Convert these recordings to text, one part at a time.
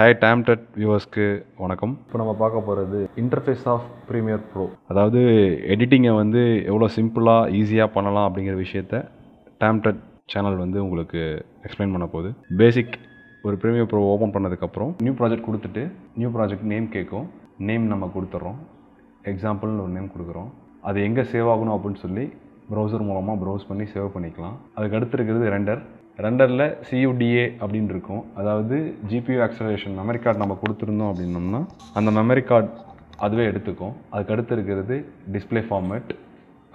Hi Tamtut viewers க்கு வணக்கம். இப்போ நம்ம பார்க்க போறது இன்டர்ஃபேஸ் ஆஃப் பிரீமியர் ப்ரோ. அதாவது எடிட்டிங்கை வந்து எவ்வளோ சிம்பிளா ஈஸியா பண்ணலாம் அப்படிங்கிற விஷயத்தை Tamtut சேனல் வந்து உங்களுக்கு எக்ஸ்பிளைன் பண்ண போகுது. பேசிக் ஒரு பிரீமியர் ப்ரோ ஓபன் பண்ணதுக்கு அப்புறம் நியூ ப்ராஜெக்ட் கொடுத்துட்டு நியூ ப்ராஜெக்ட் நேம் கேட்கும். நேம் நம்ம கொடுத்துறோம். எக்ஸாம்பிள்னு ஒரு நேம் கொடுக்குறோம். அது எங்கே சேவ் ஆகணும் அப்படின்னு சொல்லி ப்ரௌசர் மூலமா ப்ரௌஸ் பண்ணி சேவ் பண்ணிக்கலாம். அதுக்கு அடுத்து இருக்குது ரெண்டர். ரெண்டரில் CUDA அப்படின்னு இருக்கும். அதாவது GPU ஆக்சலரேஷன் மெமரி கார்டு நம்ம கொடுத்துருந்தோம் அப்படின்னோம்னா அந்த மெமரி கார்டு அதுவே எடுத்துக்கும். அதுக்கடுத்து இருக்கிறது டிஸ்பிளே ஃபார்மேட்,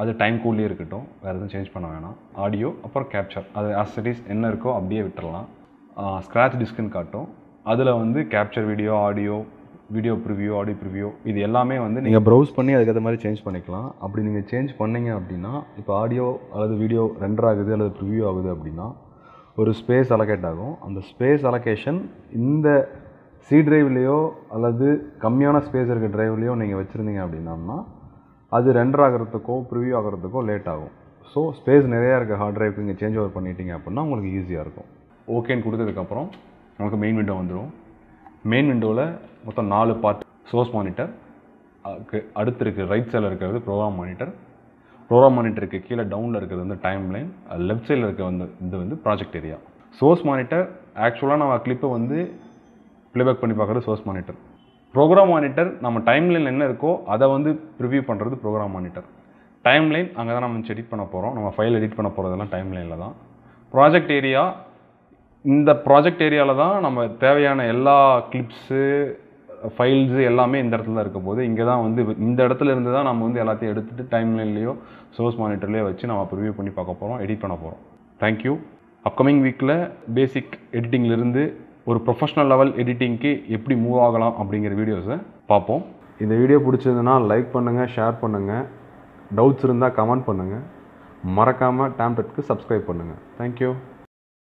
அது டைம் கூடலேயே இருக்கட்டும், வேறு எதுவும் சேஞ்ச் பண்ண வேணாம். ஆடியோ, அப்புறம் கேப்சர், அது ஆக்சரிஸ் என்ன இருக்கோ அப்படியே விட்டுடலாம். ஸ்க்ராட்ச் டிஸ்க்குன்னு காட்டும். அதில் வந்து கேப்சர் வீடியோ, ஆடியோ ப்ரிவியூ இது எல்லாமே வந்து நீங்கள் ப்ரௌஸ் பண்ணி அதுக்கேற்ற மாதிரி சேஞ்ச் பண்ணிக்கலாம். அப்படி நீங்கள் சேஞ்ச் பண்ணிங்க அப்படின்னா, இப்போ ஆடியோ அல்லது வீடியோ ரெண்டர் ஆகுது அல்லது ப்ரிவியூ ஆகுது அப்படின்னா ஒரு ஸ்பேஸ் அலோகேட் ஆகும். அந்த ஸ்பேஸ் அலோகேஷன் இந்த சி ட்ரைவ்லேயோ அல்லது கம்மியான ஸ்பேஸ் இருக்க ட்ரைவ்லேயோ நீங்கள் வச்சுருந்தீங்க அப்படின்னா அது ரெண்டர் ஆகிறதுக்கோ ப்ரிவியூ ஆகிறதுக்கோ லேட் ஆகும். ஸோ ஸ்பேஸ் நிறையா இருக்க ஹார்ட் ட்ரைவுக்கு நீங்கள் சேஞ்ச் ஓவர் பண்ணிட்டீங்க அப்படின்னா உங்களுக்கு ஈஸியாக இருக்கும். ஓகேன்னு கொடுத்ததுக்கப்புறம் நமக்கு மெயின் விண்டோ வந்துடும். மெயின் விண்டோவில் மொத்தம் 4 பார்ட். சோர்ஸ் மானிட்டர், அடுத்து இருக்குது ரைட் சைடில் இருக்கிறது ப்ரோக்ராம் மானிட்டர், ப்ரோக்ராம் மானிட்டருக்கு கீழே டவுனில் இருக்கிறது வந்து டைம் லைன், லெஃப்ட் சைடில் இருக்க வந்து இது வந்து ப்ராஜெக்ட் ஏரியா. சோர்ஸ் மானிட்டர் ஆக்சுவலாக நம்ம கிளிப்பை வந்து ப்ளேபேக் பண்ணி பார்க்குறது சோர்ஸ் மானிட்டர். ப்ரோக்ராம் மானிட்டர் நம்ம டைம் லைன் என்ன இருக்கோ அதை வந்து ப்ரிவியூ பண்ணுறது ப்ரோக்ராம் மானிட்டர். டைம் லைன் அங்கே தான் நம்ம எடிட் பண்ண போகிறோம். நம்ம ஃபைல் எடிட் பண்ண போகிறதெல்லாம் டைம் லைனில் தான். ப்ராஜெக்ட் ஏரியா, இந்த ப்ராஜெக்ட் ஏரியாவில் தான் நம்ம தேவையான எல்லா கிளிப்ஸு, ஃபைல்ஸு எல்லாமே இந்த இடத்துல தான் இருக்க போது. இங்கே தான் வந்து இந்த இடத்துல இருந்து தான் நம்ம வந்து எல்லாத்தையும் எடுத்துகிட்டு டைம்லைன்லேயோ சோர்ஸ் மானிட்டர்லேயோ வச்சு நம்ம ப்ரிவியூ பண்ணி பார்க்க போகிறோம், எடிட் பண்ண போகிறோம். தேங்க்யூ. அப்கமிங் வீக்கில் பேசிக் எடிட்டிங்லேருந்து ஒரு ப்ரொஃபஷ்னல் லெவல் எடிட்டிங்க்கு எப்படி மூவ் ஆகலாம் அப்படிங்கிற வீடியோஸை பார்ப்போம். இந்த வீடியோ பிடிச்சதுன்னா லைக் பண்ணுங்கள், ஷேர் பண்ணுங்கள், டவுட்ஸ் இருந்தால் கமெண்ட் பண்ணுங்கள், மறக்காமல் Tamtutக்கு சப்ஸ்கிரைப் பண்ணுங்கள். தேங்க்யூ.